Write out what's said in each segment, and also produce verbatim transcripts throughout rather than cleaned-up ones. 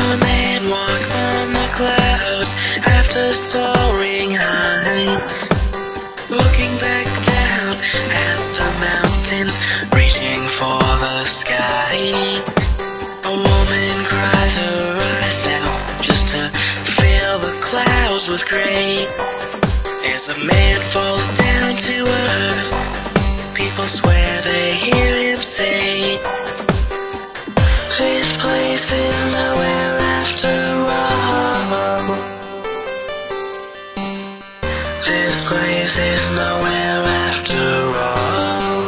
Mermaid walks on the clouds after soaring high, looking back down at the mountains, reaching for the sky. A woman cries her eyes out just to fill the clouds with gray. As the man falls down to earth, people swear they hear him say, "This place is nowhere after all. This place is nowhere after all."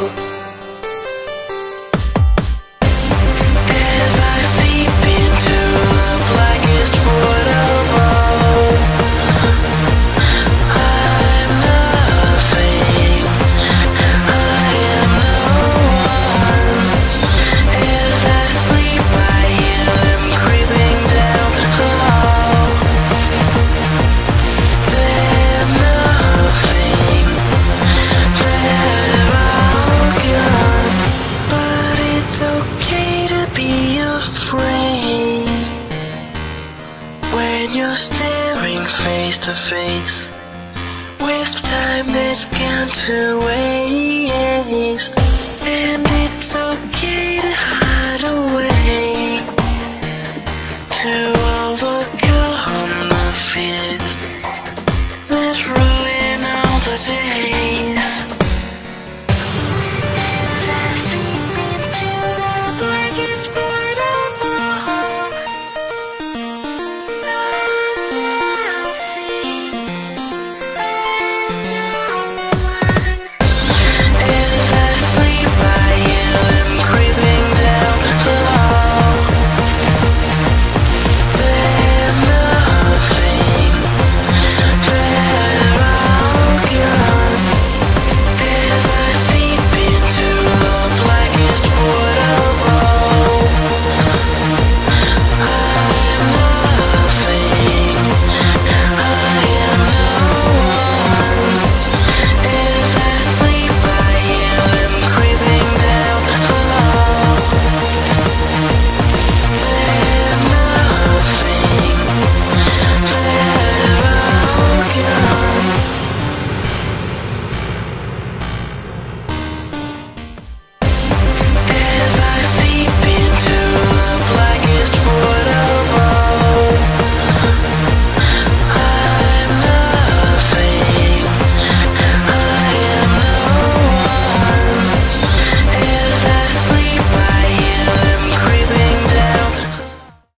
As I seep into the blackest wood of all, I'm nothing, I am no one. As I sleep, I hear them creeping down the hall. They're nothing, they're all gone. But it's okay to be afraid when you're staring face to face with time that's gone to waste. And it's okay